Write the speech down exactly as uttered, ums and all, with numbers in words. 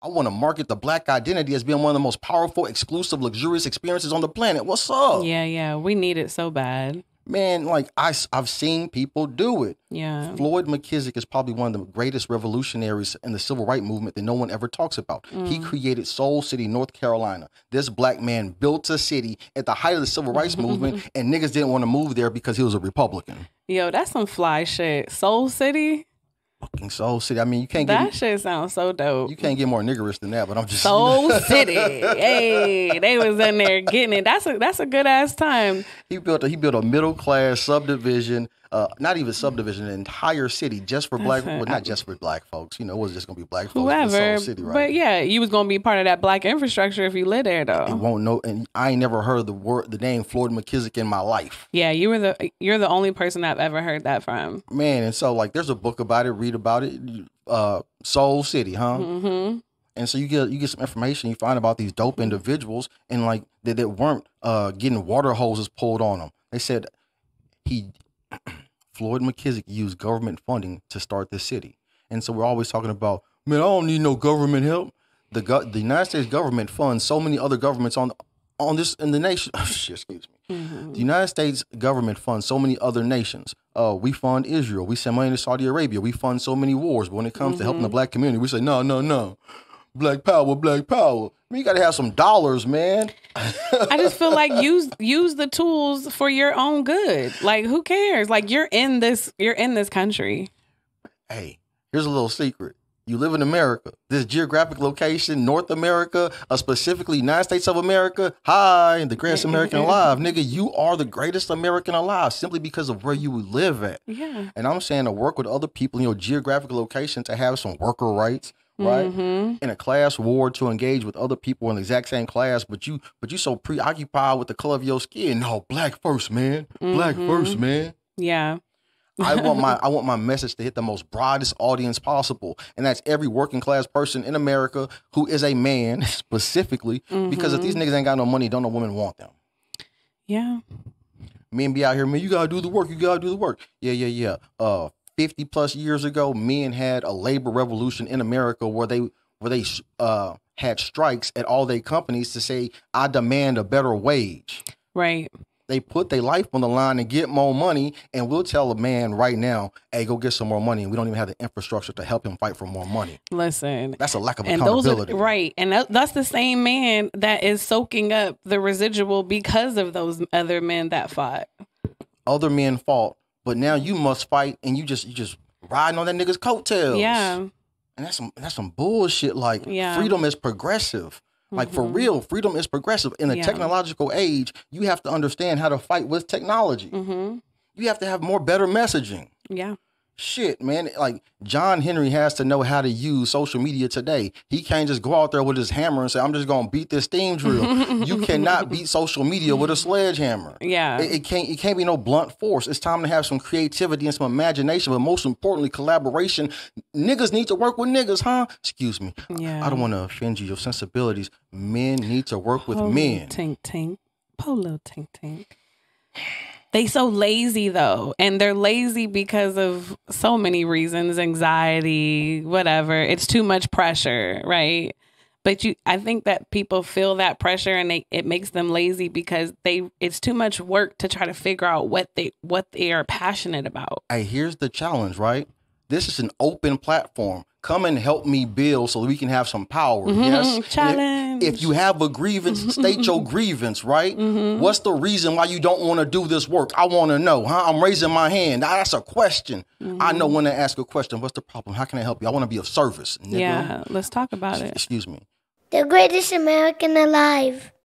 I want to market the black identity as being one of the most powerful, exclusive, luxurious experiences on the planet. What's up? Yeah, yeah. We need it so bad. Man, like, I, I've seen people do it. Yeah. Floyd McKissick is probably one of the greatest revolutionaries in the civil rights movement that no one ever talks about. Mm. He created Soul City, North Carolina. This black man built a city at the height of the civil rights movement, and niggas didn't want to move there because he was a Republican. Yo, that's some fly shit. Soul City? Fucking Soul City. I mean, you can't get... That shit sounds so dope. You can't get more niggerish than that, but I'm just... Soul City. Hey, they was in there getting it. That's a, that's a good-ass time. He built a, he built a middle-class subdivision, uh, not even subdivision, an entire city just for black... Well, not just for black folks. You know, it was just going to be black folks whoever, in Soul City, right? But yeah, you was going to be part of that black infrastructure if you lived there, though. You won't know... And I ain't never heard the word, the name Floyd McKissick in my life. Yeah, you were the, you're the only person I've ever heard that from. Man, and so, like, there's a book about it, read about it, uh Soul City, huh? Mm-hmm. And so you get you get some information, you find about these dope individuals, and like that that weren't uh getting water hoses pulled on them. They said he Floyd McKissick used government funding to start this city. And so we're always talking about, man, I don't need no government help. The go the United States government funds so many other governments on on this in the nation. Excuse me. Mm-hmm. The United States government funds so many other nations. Uh, we fund Israel. We send money to Saudi Arabia. We fund so many wars. But when it comes mm-hmm. to helping the black community, we say, no, no, no. Black power, black power. I mean, you got to have some dollars, man. I just feel like use use the tools for your own good. Like, who cares? Like, you're in this, you're in this country. Hey, here's a little secret. You live in America. This geographic location, North America, uh, specifically United States of America. Hi, the greatest American alive, nigga. You are the greatest American alive simply because of where you live at. Yeah. And I'm saying to work with other people in your geographic location to have some worker rights, right? Mm-hmm. In a class war to engage with other people in the exact same class, but you, but you so preoccupied with the color of your skin. No, black first, man. Mm-hmm. Black first, man. Yeah. I want my I want my message to hit the most broadest audience possible, and that's every working class person in America who is a man specifically. Mm-hmm. Because if these niggas ain't got no money, don't no women want them? Yeah, men be out here, man. You gotta do the work. You gotta do the work. Yeah, yeah, yeah. Uh, fifty plus years ago, men had a labor revolution in America where they where they uh had strikes at all their companies to say, I demand a better wage. Right. They put their life on the line and get more money, and we'll tell a man right now, hey, go get some more money, and we don't even have the infrastructure to help him fight for more money. Listen. That's a lack of and accountability. Those are, right, and that, that's the same man that is soaking up the residual because of those other men that fought. Other men fought, but now you must fight, and you just you just riding on that nigga's coattails. Yeah. And that's some, that's some bullshit, like, yeah. Freedom is progressive. Like, mm-hmm. for real, freedom is progressive. In a yeah. technological age, you have to understand how to fight with technology. Mm-hmm. You have to have more better messaging. Yeah. Shit, man. Like, John Henry has to know how to use social media today. He can't just go out there with his hammer and say, I'm just going to beat this steam drill. You cannot beat social media with a sledgehammer. Yeah. It, it, can't, it can't be no blunt force. It's time to have some creativity and some imagination, but most importantly, collaboration. Niggas need to work with niggas, huh? Excuse me. Yeah. I don't want to offend you, your sensibilities. Men need to work with Polo men. Tink, tink. Polo tink, tink. They so lazy, though, and they're lazy because of so many reasons, anxiety, whatever. It's too much pressure, right? But you, I think that people feel that pressure, and they, it makes them lazy because they it's too much work to try to figure out what they what they are passionate about. Hey, here's the challenge, right? This is an open platform. Come and help me build so we can have some power. Mm-hmm. Yes. Challenge. If, if you have a grievance, state your grievance, right? Mm-hmm. What's the reason why you don't want to do this work? I want to know, huh? I'm raising my hand. That's a question. Mm-hmm. I know when to ask a question. What's the problem? How can I help you? I want to be of service. Nigga. Yeah, let's talk about it. Excuse me. The Greatest American Alive.